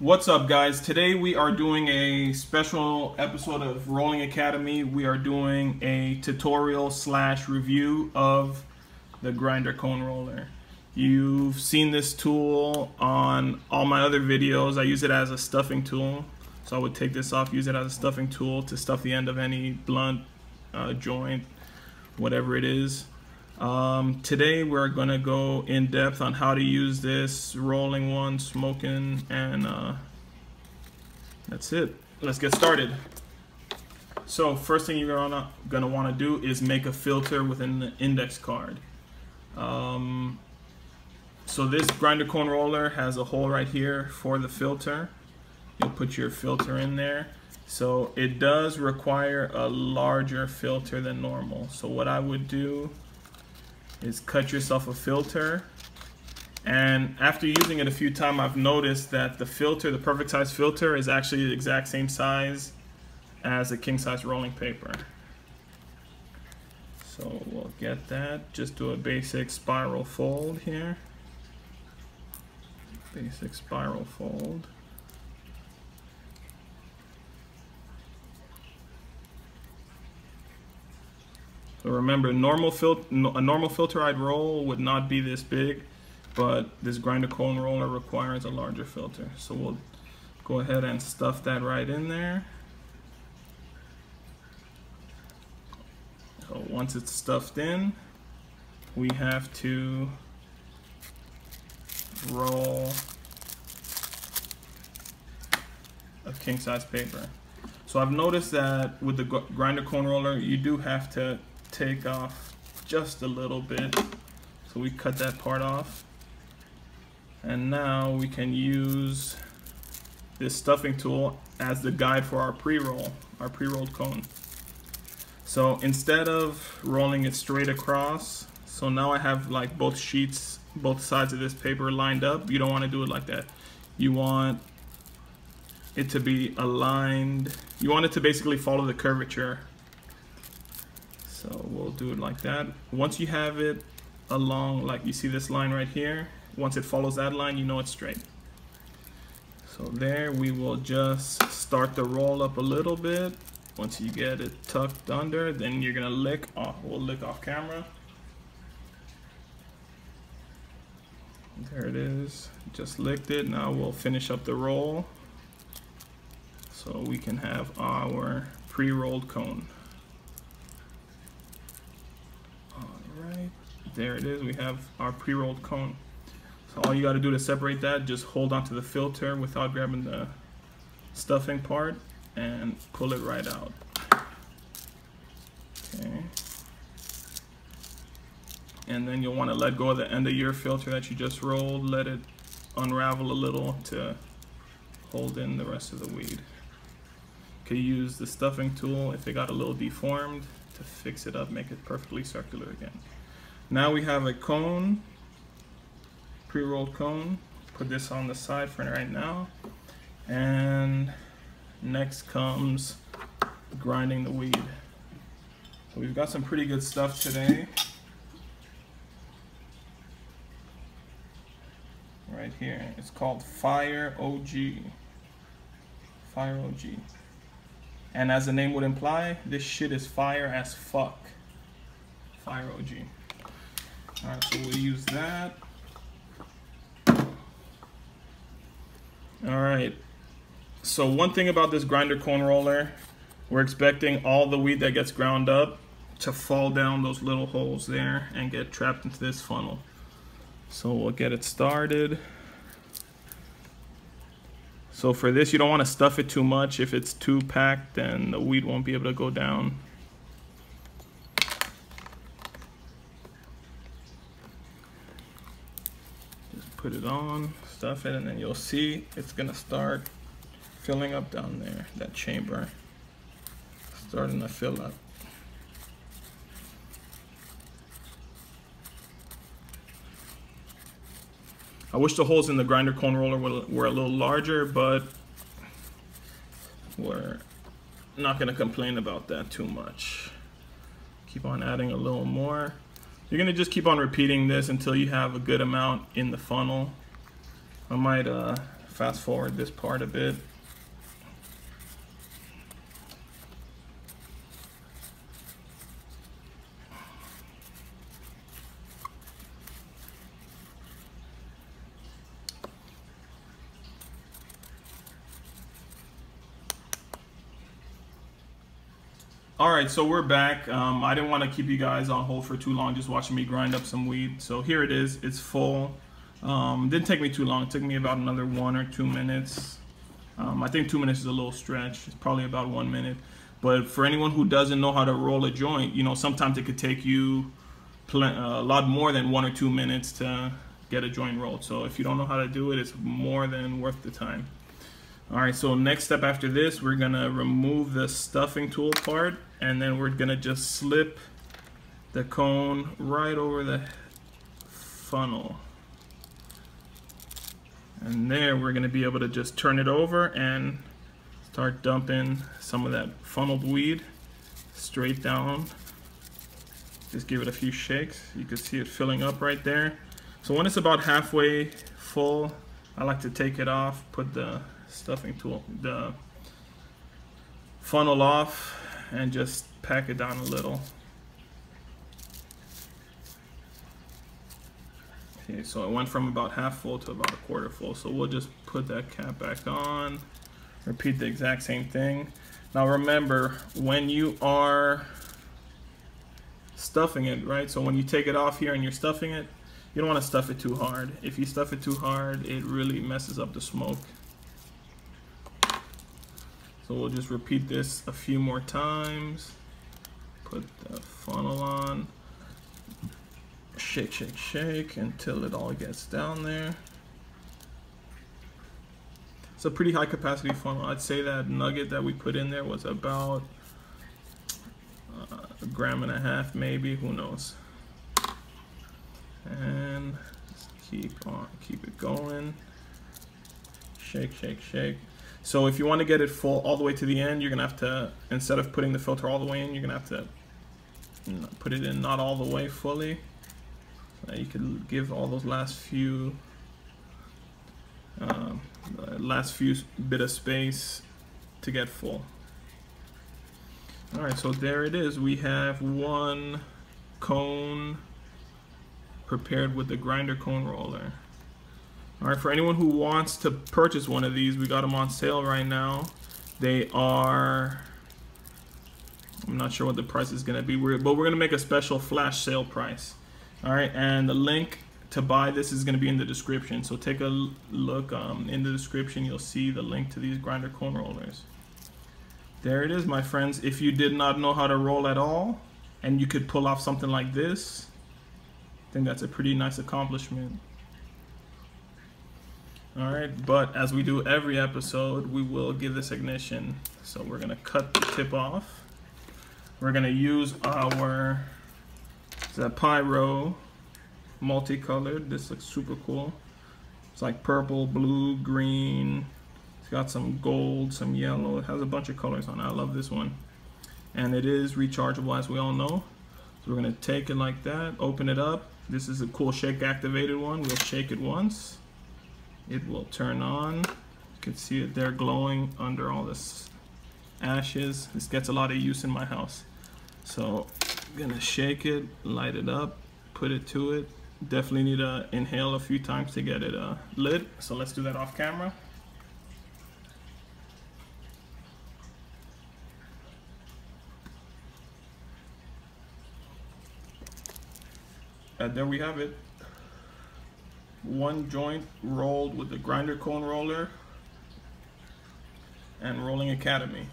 What's up, guys? Today we are doing a special episode of Rolling Academy. We are doing a tutorial slash review of the grinder cone roller. You've seen this tool on all my other videos. I use it as a stuffing tool. So I would take this off, use it as a stuffing tool to stuff the end of any blunt, joint, whatever it is. Today we're gonna go in depth on how to use this rolling one, smoking, and that's it. Let's get started. So first thing you're gonna want to do is make a filter within the index card. So this grinder cone roller has a hole right here for the filter. You'll put your filter in there. So it does require a larger filter than normal. So what I would do is cut yourself a filter, and after using it a few times, I've noticed that the filter, the perfect size filter, is actually the exact same size as a king size rolling paper. So we'll get that. Just do a basic spiral fold here. Basic spiral fold. So remember, a normal filter I'd roll would not be this big, but this grinder cone roller requires a larger filter. So we'll go ahead and stuff that right in there. So once it's stuffed in, we have to roll a king size paper. So I've noticed that with the grinder cone roller, you do have to take off just a little bit. So we cut that part off, and now we can use this stuffing tool as the guide for our pre-roll, our pre-rolled cone. So instead of rolling it straight across, so now I have like both sheets, both sides of this paper lined up. You don't want to do it like that. You want it to be aligned. You want it to basically follow the curvature. So we'll do it like that. Once you have it along, like you see this line right here, once it follows that line, you know it's straight. So there, we will just start the roll up a little bit. Once you get it tucked under, then you're gonna lick off. We'll lick off camera. There it is, just licked it. Now we'll finish up the roll so we can have our pre-rolled cone. There it is, we have our pre-rolled cone. So all you gotta do to separate that, just hold onto the filter without grabbing the stuffing part and pull it right out. Okay. And then you'll wanna let go of the end of your filter that you just rolled, let it unravel a little to hold in the rest of the weed. You can use the stuffing tool if it got a little deformed to fix it up, make it perfectly circular again. Now we have a cone, pre-rolled cone. Put this on the side for right now. And next comes grinding the weed. So we've got some pretty good stuff today. Right here, it's called Fire OG. Fire OG. And as the name would imply, this shit is fire as fuck. Fire OG. All right, so we'll use that. All right, so one thing about this grinder cone roller, we're expecting all the weed that gets ground up to fall down those little holes there and get trapped into this funnel. So we'll get it started. So for this, you don't want to stuff it too much. If it's too packed, then the weed won't be able to go down. Put it on, stuff it, and then you'll see it's gonna start filling up down there, that chamber. Starting to fill up. I wish the holes in the grinder cone roller were a little larger, but we're not gonna complain about that too much. Keep on adding a little more. You're gonna just keep on repeating this until you have a good amount in the funnel. I might fast forward this part a bit. All right, so we're back. I didn't want to keep you guys on hold for too long, just watching me grind up some weed. So here it is, it's full. Didn't take me too long. It took me about another 1 or 2 minutes. I think 2 minutes is a little stretch. It's probably about 1 minute. But for anyone who doesn't know how to roll a joint, you know, sometimes it could take you a lot more than 1 or 2 minutes to get a joint rolled. So if you don't know how to do it, it's more than worth the time. All right, so next step after this, we're gonna remove the stuffing tool part, and then we're gonna just slip the cone right over the funnel. And there, we're gonna be able to just turn it over and start dumping some of that funneled weed straight down. Just give it a few shakes. You can see it filling up right there. So when it's about halfway full, I like to take it off, put the stuffing tool, the funnel off, and just pack it down a little. Okay, so it went from about half full to about a quarter full. So we'll just put that cap back on, repeat the exact same thing. Now remember, when you are stuffing it, right? So when you take it off here and you're stuffing it, you don't want to stuff it too hard. If you stuff it too hard, it really messes up the smoke. So we'll just repeat this a few more times. Put the funnel on. Shake, shake, shake until it all gets down there. It's a pretty high capacity funnel. I'd say that nugget that we put in there was about 1.5 grams maybe, who knows. And just keep it going. Shake, shake, shake. So if you want to get it full all the way to the end, you're going to have to, instead of putting the filter all the way in, you're going to have to put it in not all the way fully. You can give all those last few bit of space to get full. All right, so there it is. We have one cone prepared with the grinder cone roller. All right, for anyone who wants to purchase one of these, we got them on sale right now. They are, I'm not sure what the price is going to be, but we're going to make a special flash sale price. All right, and the link to buy this is going to be in the description. So take a look in the description. You'll see the link to these grinder cone rollers. There it is, my friends. If you did not know how to roll at all and you could pull off something like this, I think that's a pretty nice accomplishment. All right, but as we do every episode, we will give this ignition. So we're gonna cut the tip off. We're gonna use our Pyro multicolored. This looks super cool. It's like purple, blue, green. It's got some gold, some yellow. It has a bunch of colors on it. I love this one. And it is rechargeable, as we all know. So we're gonna take it like that, open it up. This is a cool shake activated one. We'll shake it once. It will turn on. You can see it there glowing under all this ashes. This gets a lot of use in my house. So I'm gonna shake it, light it up, put it to it. Definitely need to inhale a few times to get it lit. So let's do that off camera. And there we have it. One joint rolled with the grinder cone roller and Rolling Academy.